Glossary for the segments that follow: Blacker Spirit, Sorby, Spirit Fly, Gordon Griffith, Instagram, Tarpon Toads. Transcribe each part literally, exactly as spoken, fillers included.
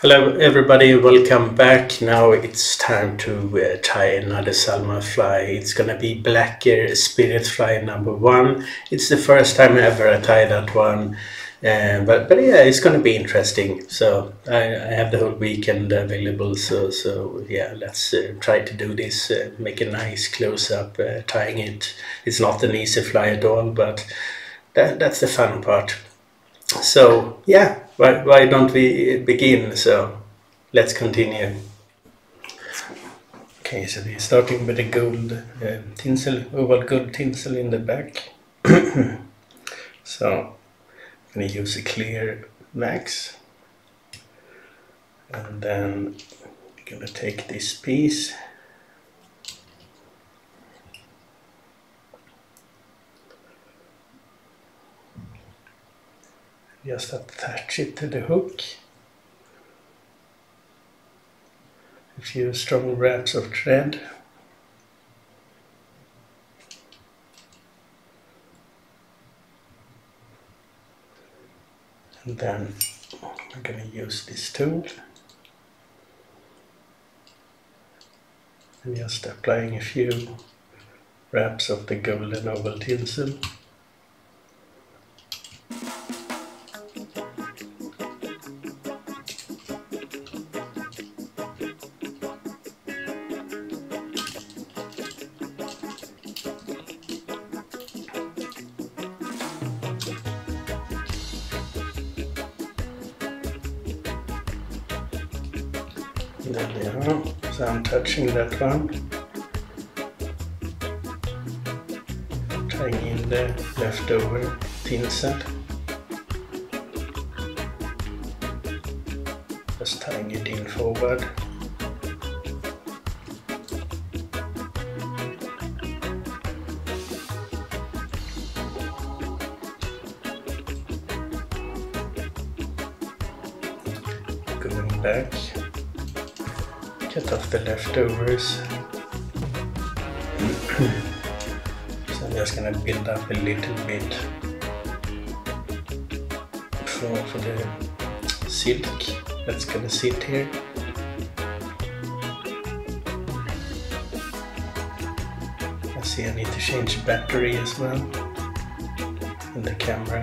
Hello everybody, welcome back. Now it's time to uh, tie another salmon fly. It's gonna be Blacker Spirit Fly number one. It's the first time ever I tie that one, uh, but but yeah, it's gonna be interesting. So I, I have the whole weekend available, so so yeah, let's uh, try to do this, uh, make a nice close-up uh, tying it. It's not an easy fly at all, but that, that's the fun part. So yeah, why, why don't we begin? So let's continue. Okay, so we're starting with the gold uh, tinsel, oval gold tinsel in the back. So I'm going to use a clear wax, and then we're going to take this piece . Just attach it to the hook. A few strong wraps of thread. And then I'm going to use this tool. And just applying a few wraps of the golden oval tinsel. There we are. So I'm touching that one, tying in the leftover tinsel, just tying it in forward. Going back. Cut off the leftovers. So I'm just gonna build up a little bit for, for the silk that's gonna sit here. I see I need to change battery as well in the camera.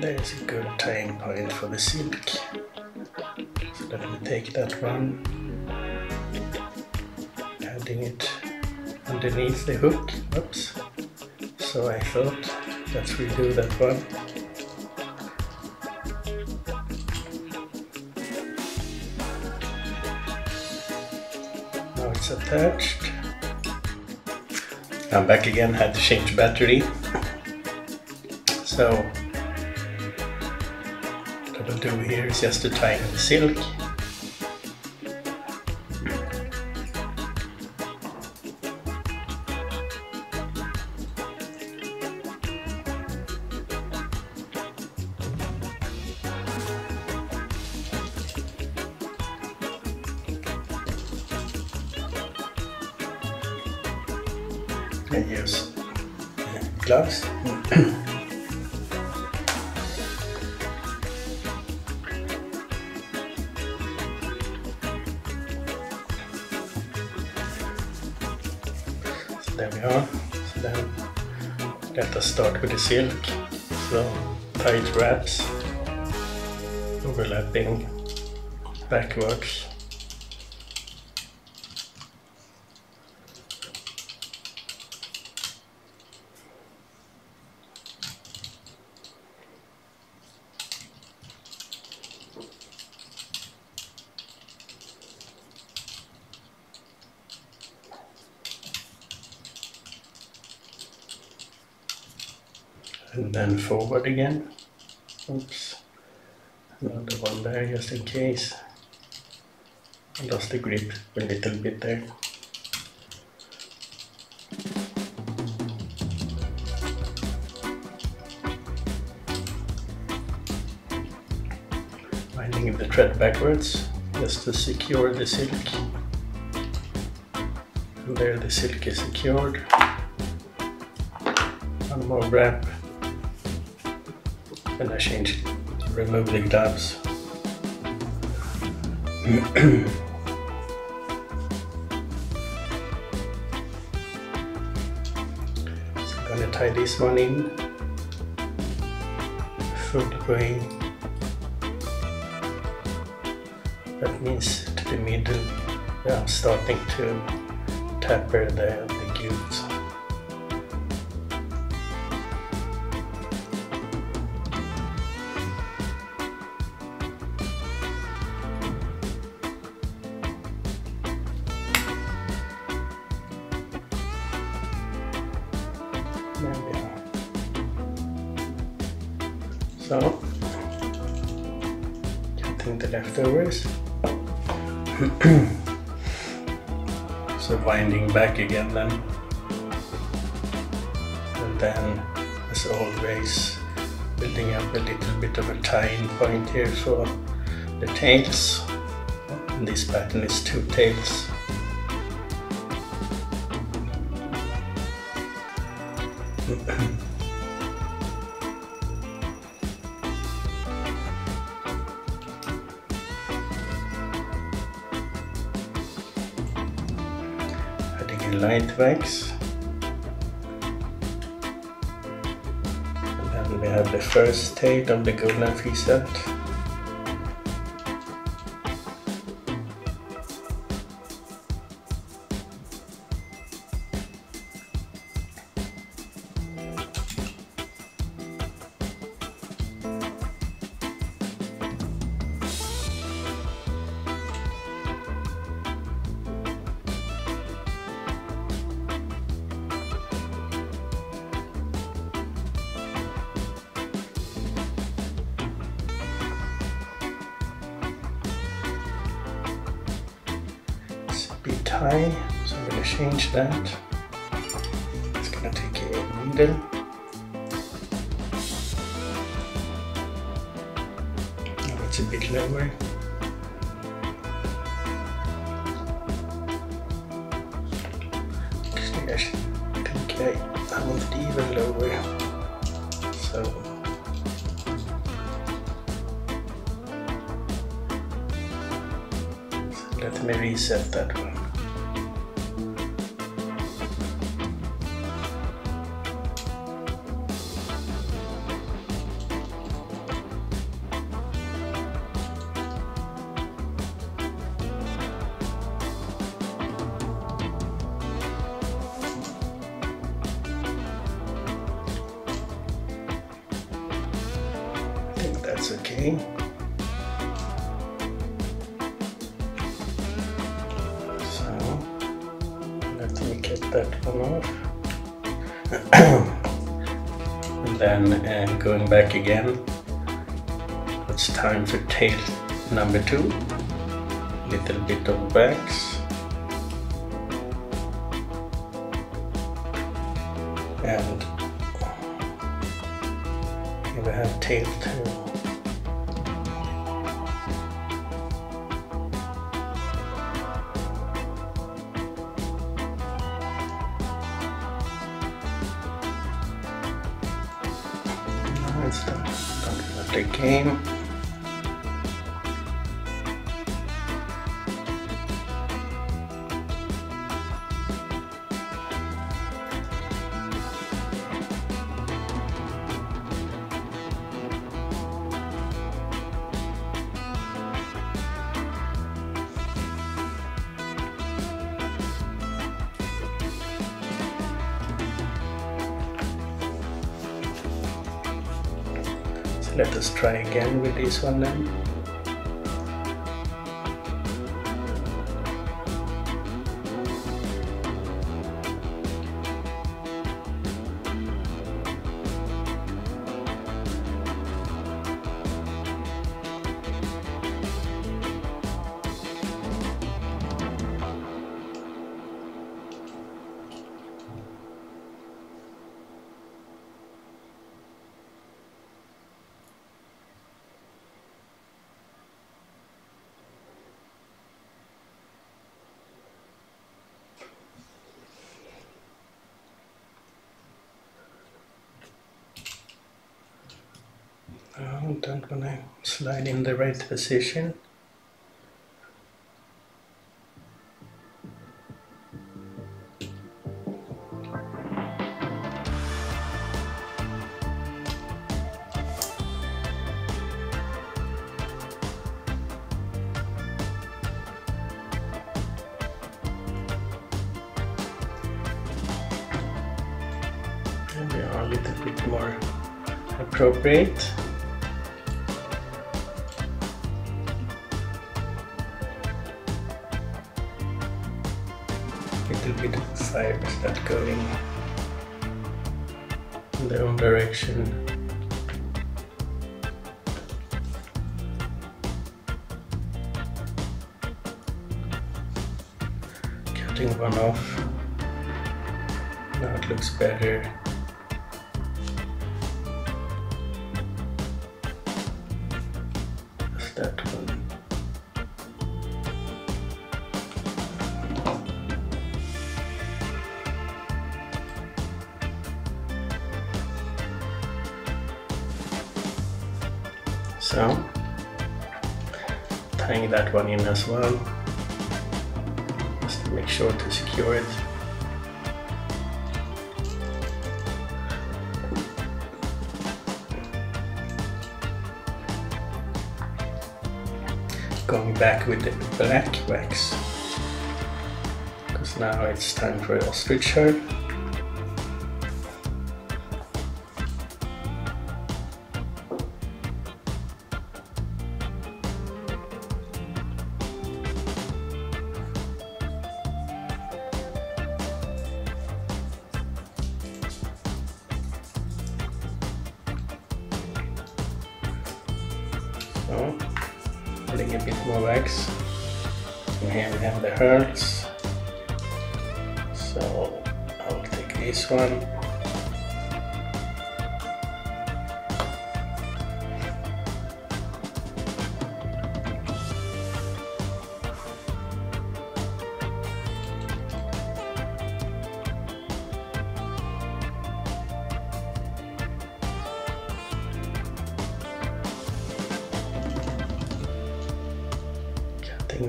There's a good tying point for the silk, so let me take that one, adding it underneath the hook. Oops, so I thought, let's redo that one. Now it's attached. I'm back again, had to change battery. So what I'll do here is just to tie in the silk. I use gloves. There we are. So then let us start with the silk. So tight wraps, overlapping backwards. and then forward again. Oops, another one there just in case. I lost the grip a little bit there. Winding the thread backwards just to secure the silk. And there the silk is secured. One more wrap. And I change, remove the gloves. So I'm gonna tie this one in, fully going. That means to the middle. Yeah, I'm starting to taper the the grooves. So, cutting the leftovers, so winding back again then, and then as always building up a little bit of a tie-in point here for the tails. And this pattern is two tails. Light wax, and then we have the first tail of the golden free set. Bit high, so I'm going to change that. It's going to take a needle. Now it's a bit lower. Actually, I think I, I want it even lower. So. so let me reset that one. That's okay. So let me get that one off. And then uh, going back again, it's time for tail number two. Little bit of wax. And here we have tail two. The game. Let us try again with this one then. and I'm gonna slide in the right position. Appropriate. Little bit of fibers that go in their own direction. Cutting one off. Now it looks better. That one. So, tying that one in as well, just to make sure to secure it. Going back with the black wax, because now it's time for the ostrich shirt. So, adding a bit more wax, and here we have the hearts, so I'll take this one,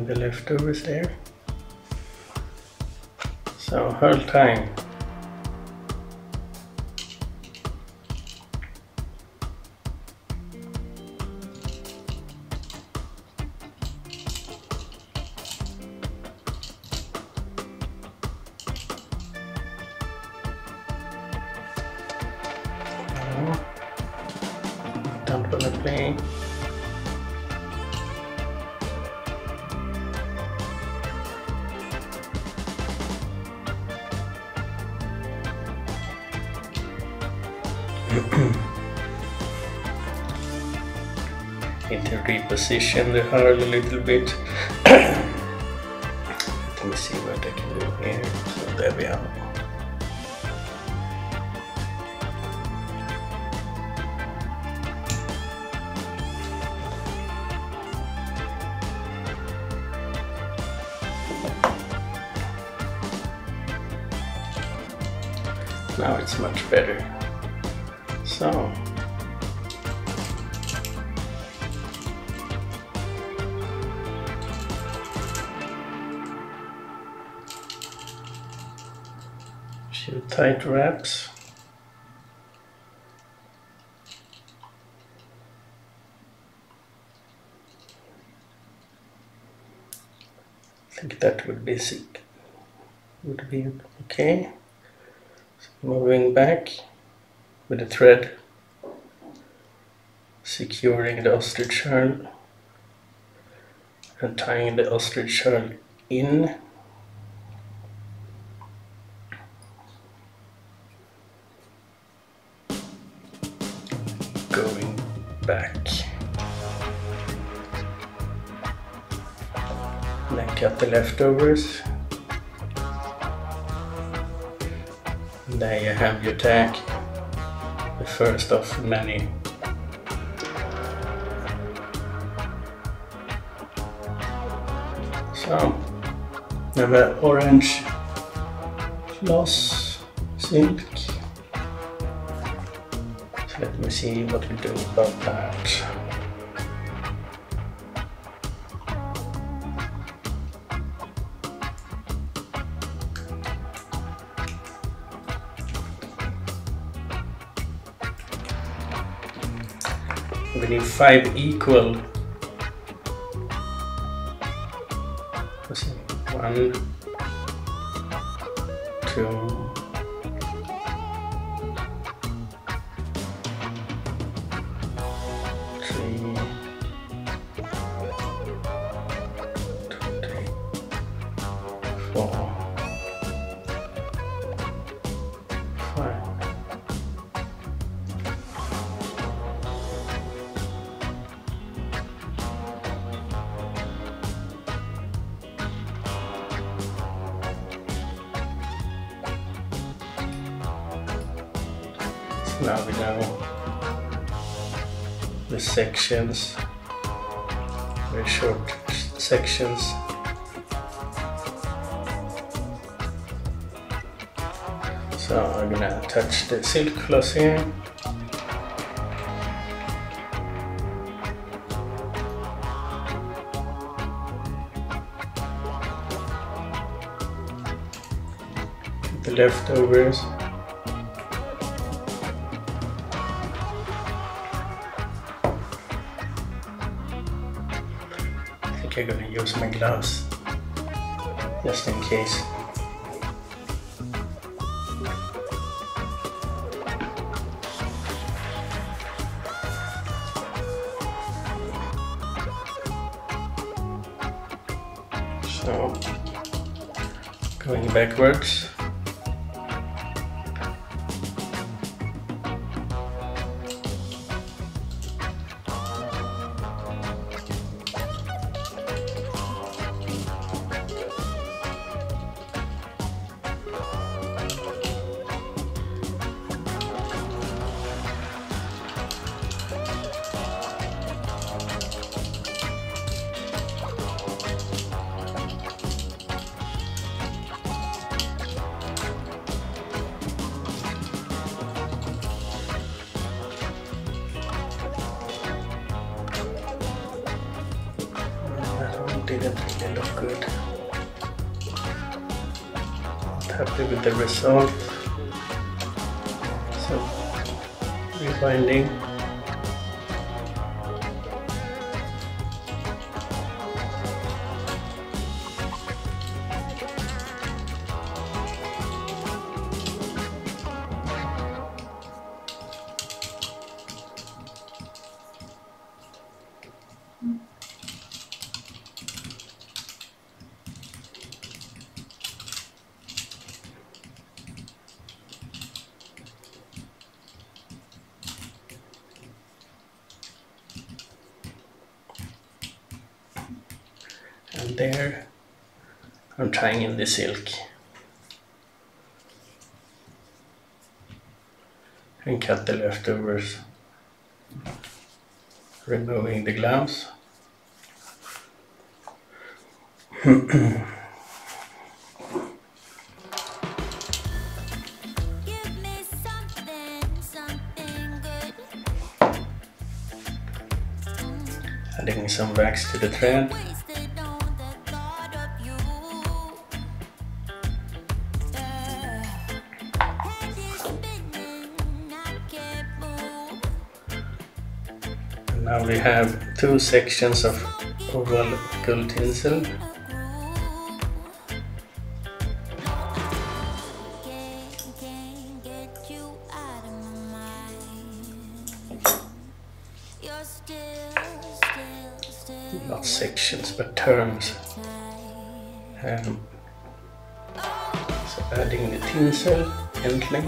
the leftovers there. So hurl time. Now, down for the plane. Need to reposition the hurl a little bit. Let me see what I can do here. So there we are. Now it's much better. So, a few tight wraps. I think that would be sick. Would be okay. So moving back. With a thread, securing the ostrich hurl and tying the ostrich hurl in. Going back. And then cut the leftovers. And there you have your tag. The first of many. So, we have an orange floss silk. So let me see what we do about that. We need five equal. Let's see. One, two. Now we know the sections, very short sections. So I'm gonna touch the silk floss here. Get the leftovers. I'm gonna use my gloves just in case. So going backwards. Didn't really look good. Happy with the result. So rebinding. There, I'm trying in the silk and cut the leftovers, removing the gloves. Adding some wax to the thread. Now we have two sections of oval gold tinsel. Not sections but turns. Um, so adding the tinsel gently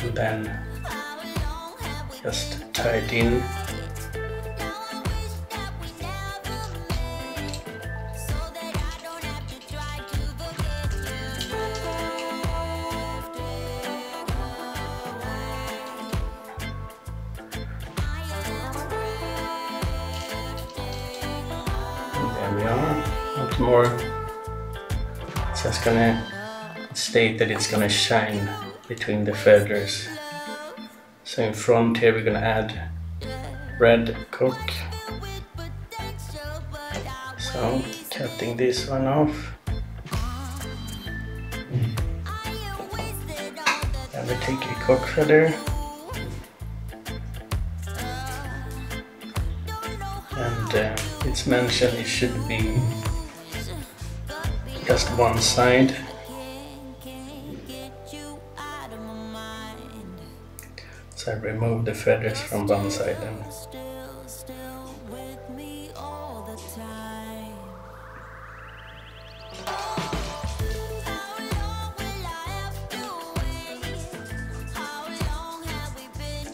and then just tie it in. Not more. It's just gonna state that it's gonna shine between the feathers. So in front here we're gonna add red cock. So cutting this one off. And we take a cock feather. uh, it's mentioned it should be just one side. So I remove the feathers from one side and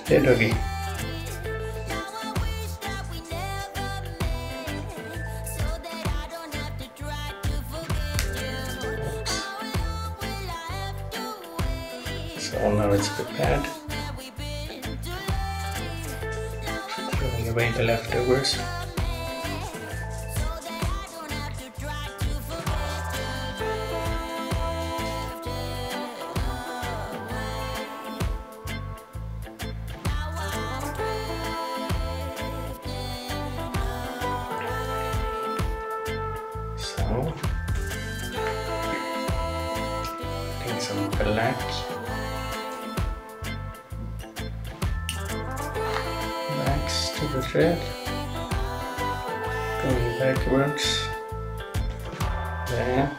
hey doggy. So now it's prepared. Throwing away the leftovers. So, take some black. Next to the thread, going backwards. There.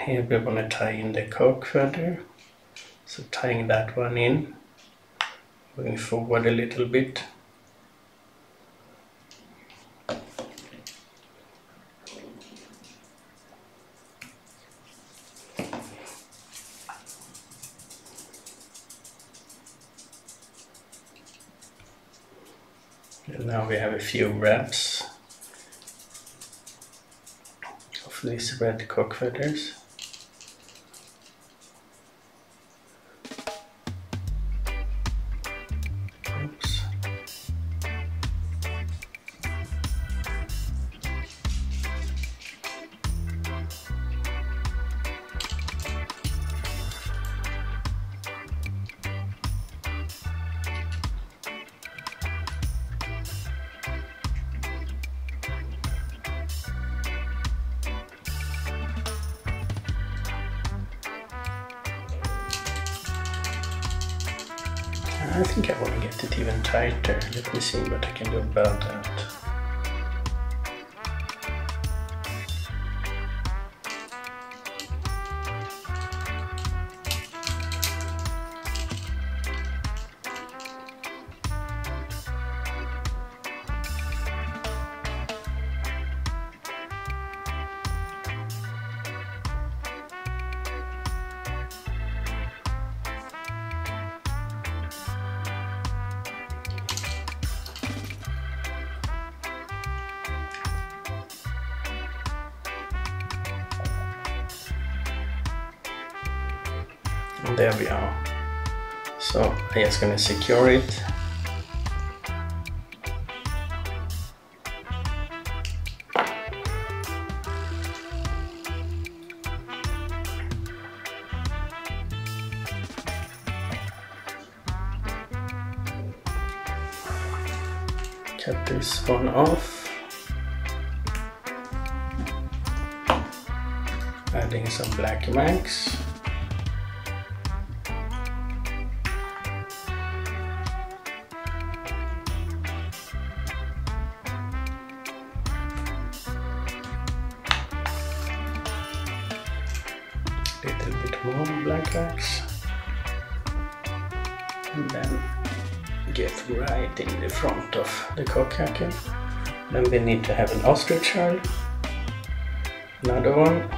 Here we want to tie in the cock feather. So tying that one in, going forward a little bit. And now we have a few wraps of these red cock feathers. Oops. I think I want to get it even tighter. Let me see what I can do about that. And there we are. So I'm just gonna secure it. Cut this one off. Adding some black marks. Little bit more black wax, and then get right in the front of the cockhacker. Then we need to have an ostrich shell, another one,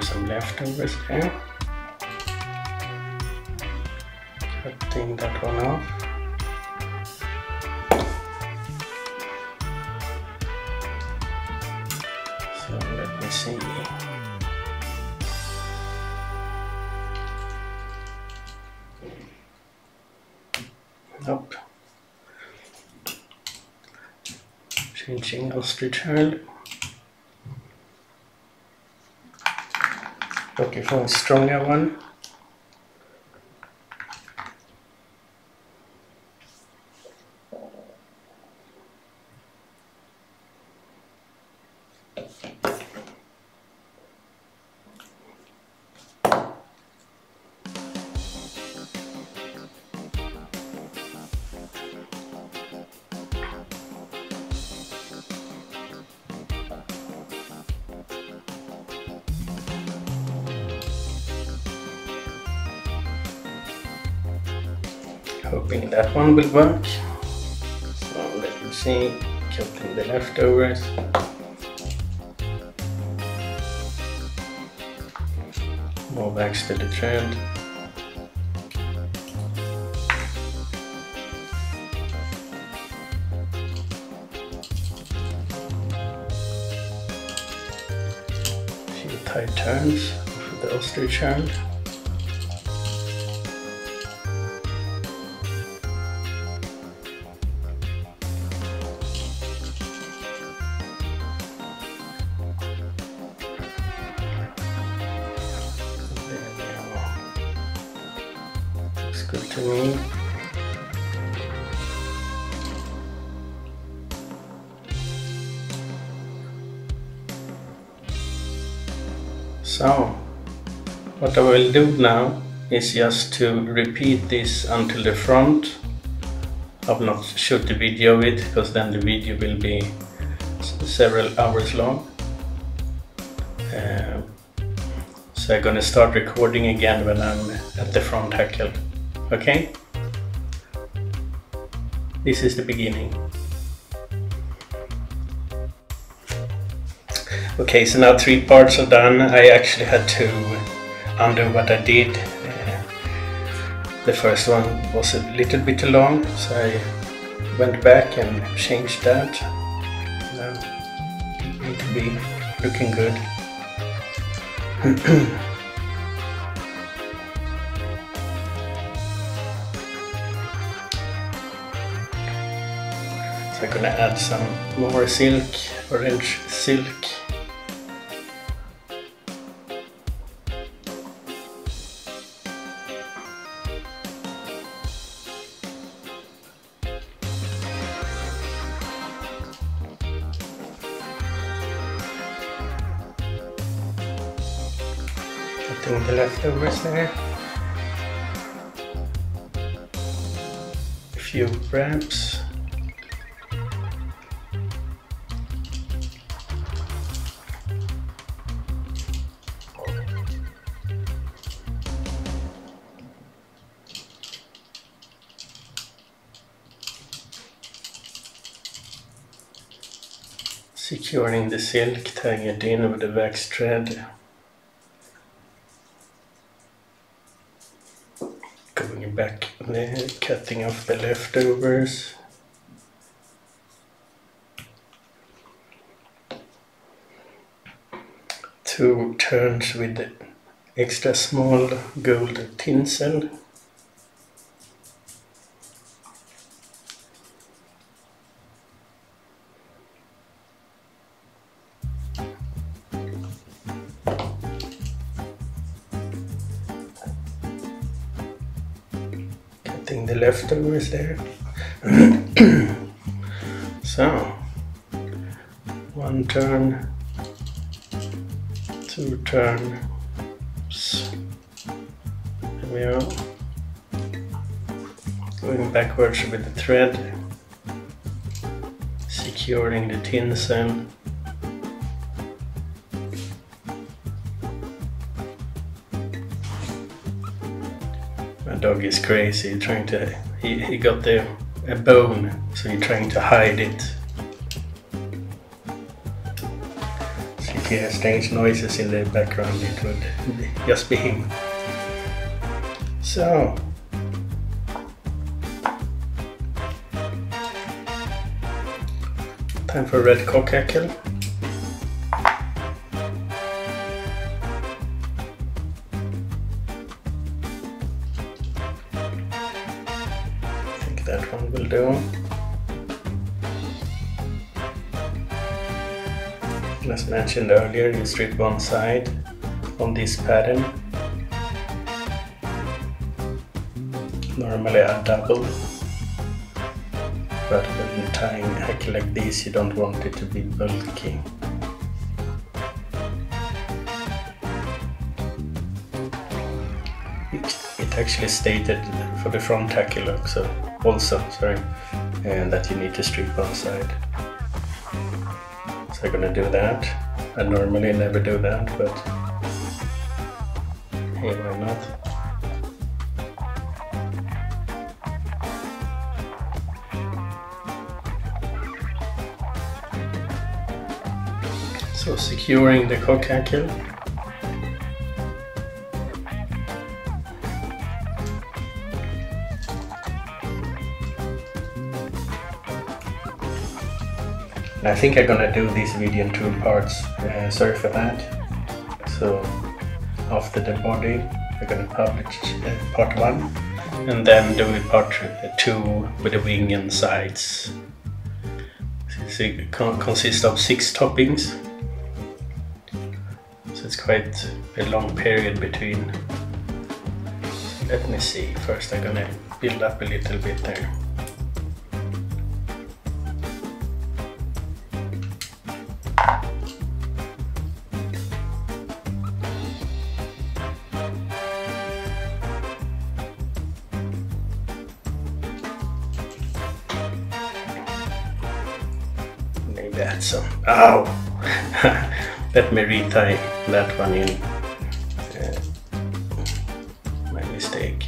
some leftovers there. Cutting that one off. So let me see. Nope. Changing ostrich hurl. Okay, for a stronger one. Hoping that one will work. So let me see, counting the leftovers. More backs to the trend. A few tight turns for the ostrich hand. Good to me. So what I will do now is just to repeat this until the front. I've not shot the video of it because then the video will be several hours long. Uh, so I'm gonna start recording again when I'm at the front hackle. Okay, this is the beginning. Okay, so now three parts are done. I actually had to undo what I did. Uh, the first one was a little bit too long, so I went back and changed that. Now it will be looking good. So I'm gonna add some more silk, orange silk. Cutting the leftovers there. A few wraps. Securing the silk, tying it in with the wax thread. Going back there, cutting off the leftovers. Two turns with the extra small gold tinsel. The leftovers there. So one turn, two turns, there we are, going backwards with the thread, securing the tinsel. Dog is crazy, trying to he, he got the a bone, so he's trying to hide it. So if he hears strange noises in the background, it would just be him. So time for red cockhackle. That one will do. As mentioned earlier, you strip one side, on this pattern. Normally I double, but when you're tying a hack like this, you don't want it to be bulky. It actually stated for the front hacky lock, so also sorry, and that you need to strip one side. So I'm gonna do that. I normally never do that, but hey, why not? So securing the cock hackle. I think I'm gonna do this video in two parts, uh, sorry for that. So after the body I'm gonna publish uh, part one, and then do part two with the wing and sides. So it consists of six toppings. It's quite a long period between. Let me see, first I'm gonna build up a little bit there. Maybe add some. Ow! Let me retie that one in. Uh, my mistake.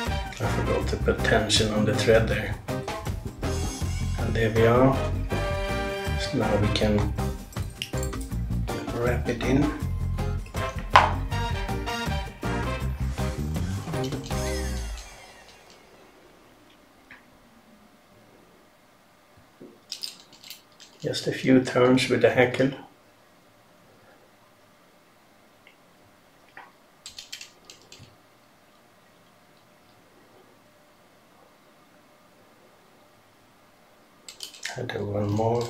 I forgot to put tension on the thread there. And there we are. So now we can wrap it in. Just a few turns with the hackle. I'll do one more.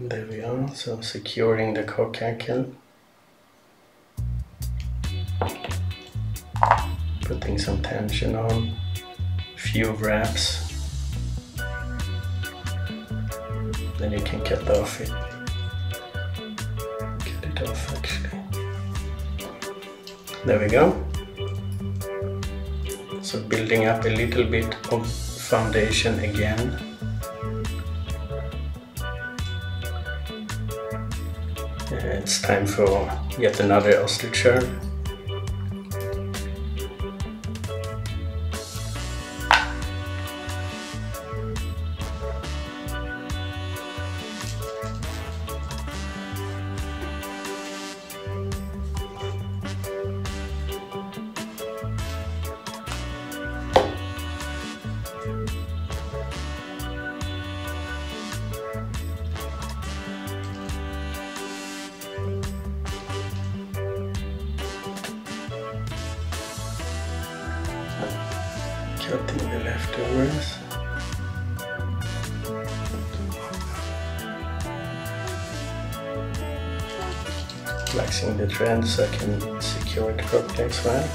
There we are, so securing the cock hackle. Putting some tension on, a few wraps. Then you can cut off it. Cut it off actually. There we go. So building up a little bit of foundation again. It's time for yet another ostrich herb. Cutting the leftovers. Flexing the thread so I can secure it properly as well.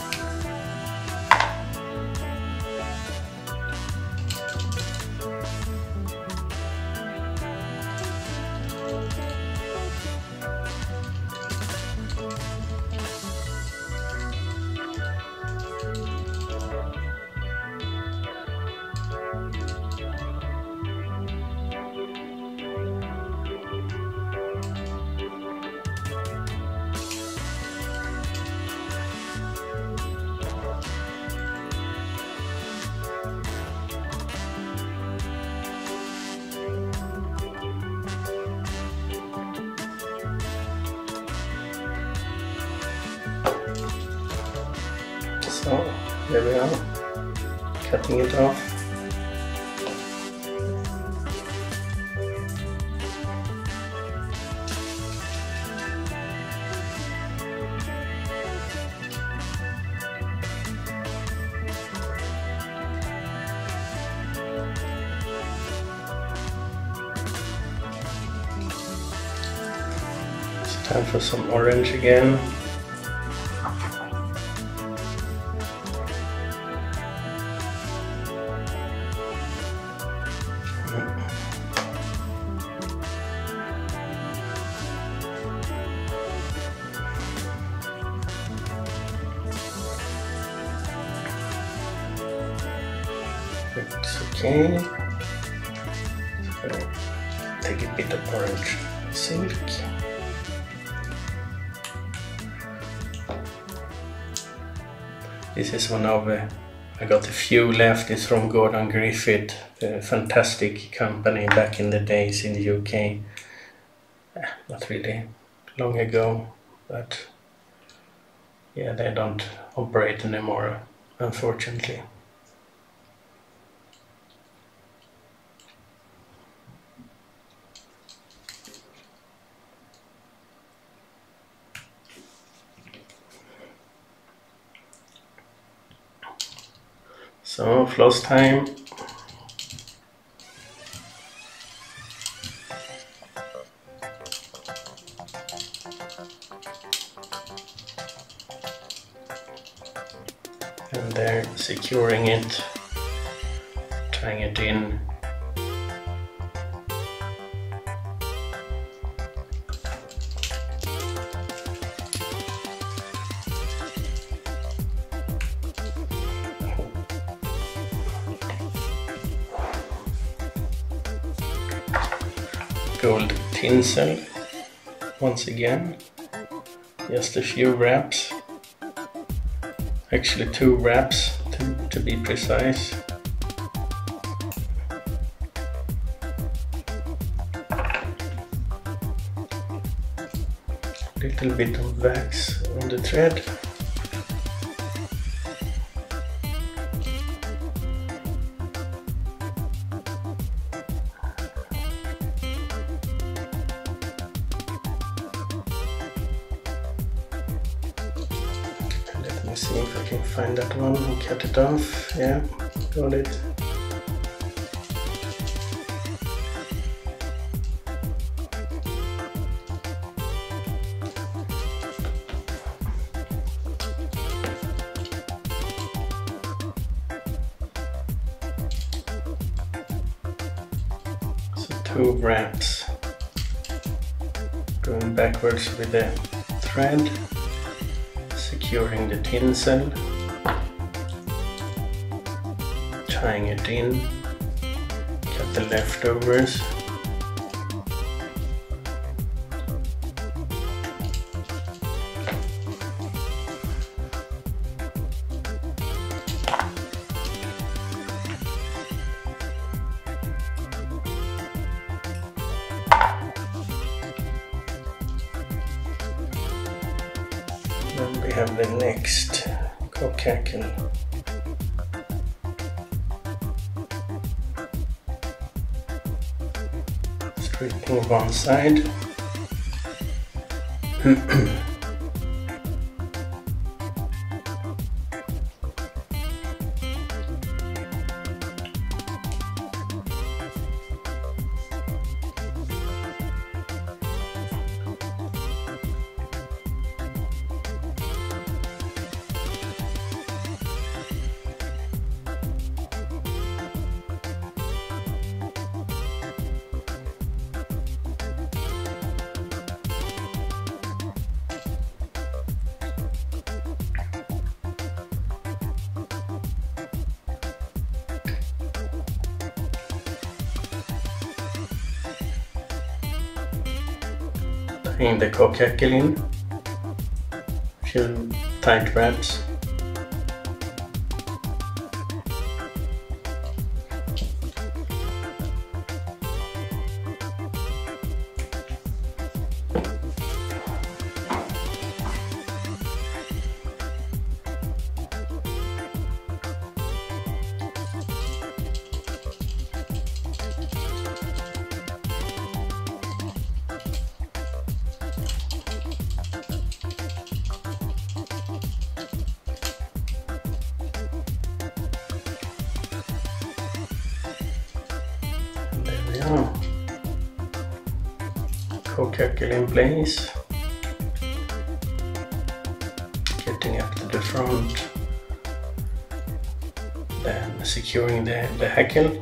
So, there we are, cutting it off. It's time for some orange again. It's okay. Take a bit of orange silk. This is one of, uh, I got a few left, it's from Gordon Griffith, a fantastic company back in the days in the U K. Eh, not really long ago, but yeah, they don't operate anymore, unfortunately. So, floss time. And they're securing it, tying it in. Gold tinsel once again, just a few wraps, actually two wraps to, to be precise. Little bit of wax on the thread. Let's see if I can find that one and cut it off. Yeah, got it. So two wraps. Going backwards with the thread. Securing the tinsel, tying it in, cut the leftovers. Then we have the next cocackle. Stripping one side. In the cocackle in, few tight wraps. Oh. Cocacle in place. Getting up to the front. Then securing the, the hackle.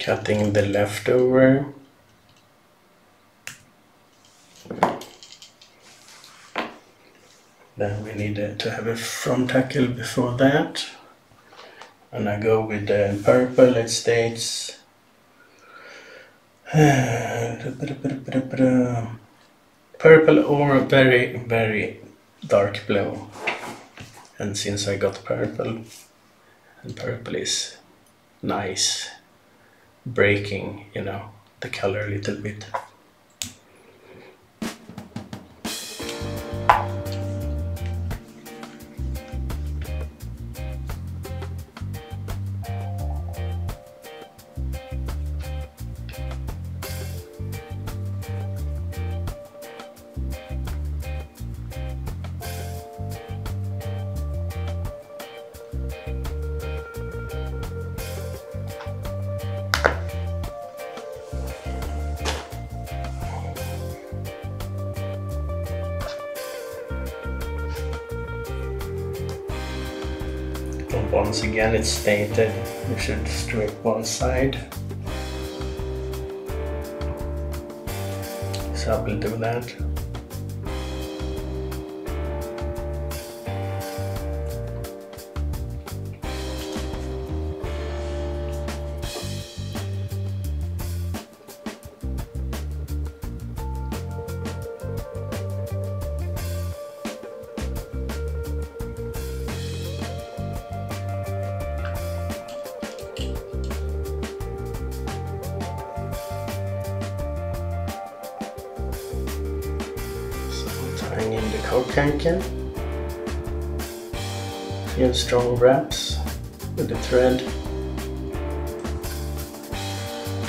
Cutting the leftover. Then we need uh, to have a front tackle before that. And I go with the purple, it states purple or very, very dark blue. And since I got purple, and purple is nice. Breaking, you know, the color a little bit. Once again, it's stated you should strip one side, so I will do that. In the cocacle, a few strong wraps with the thread,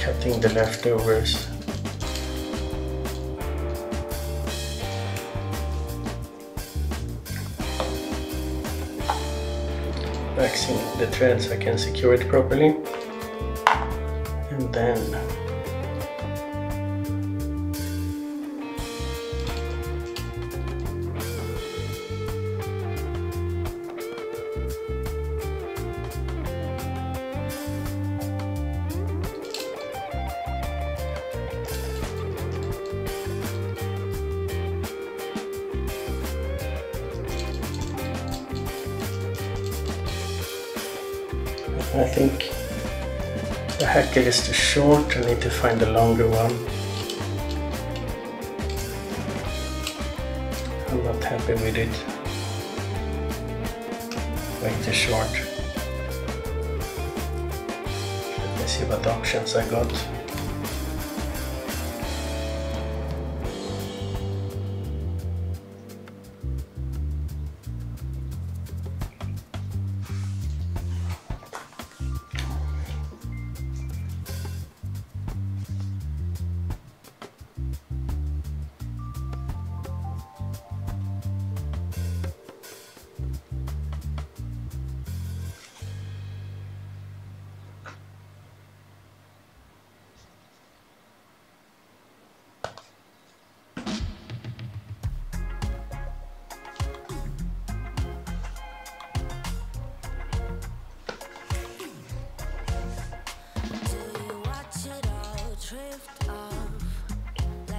cutting the leftovers. Waxing the thread so I can secure it properly, and then I think the hackle is too short, I need to find a longer one. I'm not happy with it. Way too short. Let me see what options I got.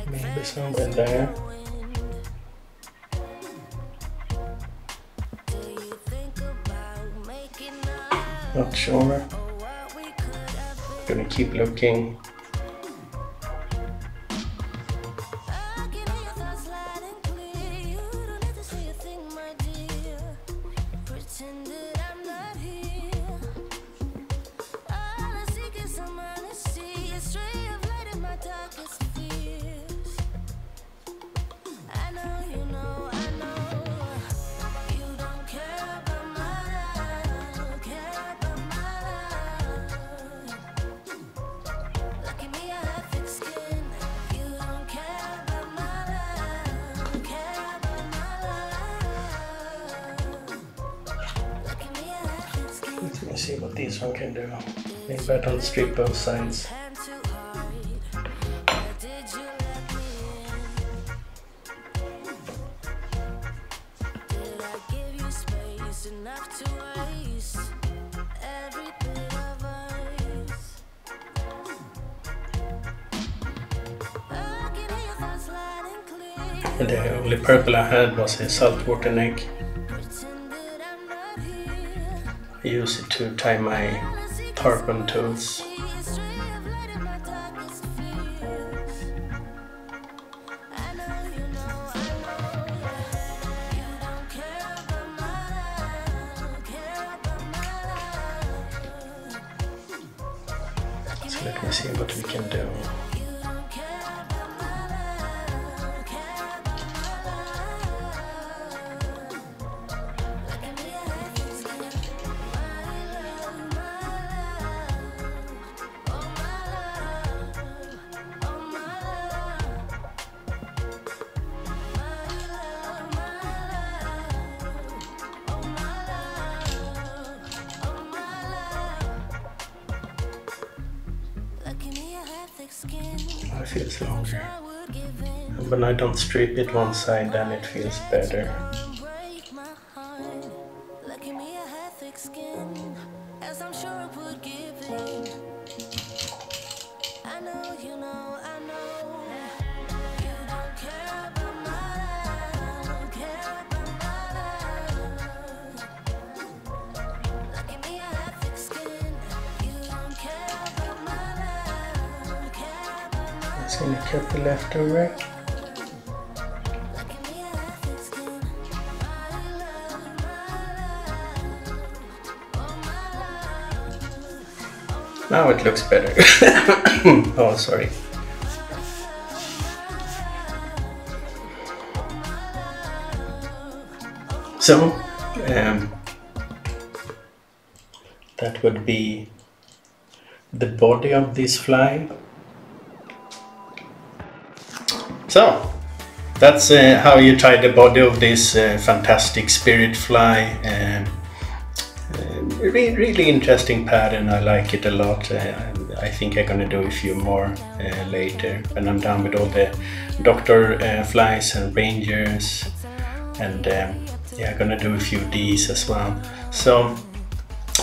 Maybe something there. Not sure. Gonna keep looking. Let's see what this one can do. In battle, strip both sides. And the only purple I had was a saltwater neck. I use it to tie my tarpon toads. So let me see what we can do. It feels longer. When I don't strip it one side, then it feels better. So I'm gonna cut the leftover. Now it looks better. Oh, sorry. So, um, that would be the body of this fly. So, that's uh, how you tie the body of this uh, fantastic spirit fly. Um, uh, re really interesting pattern, I like it a lot. Uh, I think I'm gonna do a few more uh, later when I'm done with all the doctor uh, flies and rangers. And um, yeah, I'm gonna do a few D's as well. So,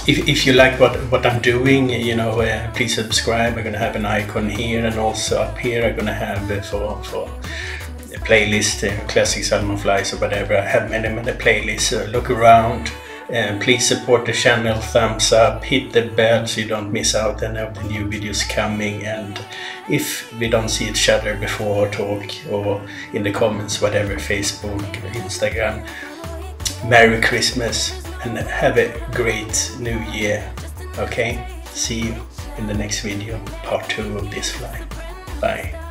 If, if you like what, what I'm doing, you know, uh, please subscribe. I'm going to have an icon here, and also up here I'm going to have uh, for, for a playlist, uh, classic salmon flies or whatever. I have many, many playlists, so look around. Uh, please support the channel, thumbs up, hit the bell so you don't miss out any of the new videos coming. And if we don't see each other before talk or in the comments, whatever, Facebook, Instagram, Merry Christmas. And have a great new year, okay? See you in the next video, part two of this fly. Bye.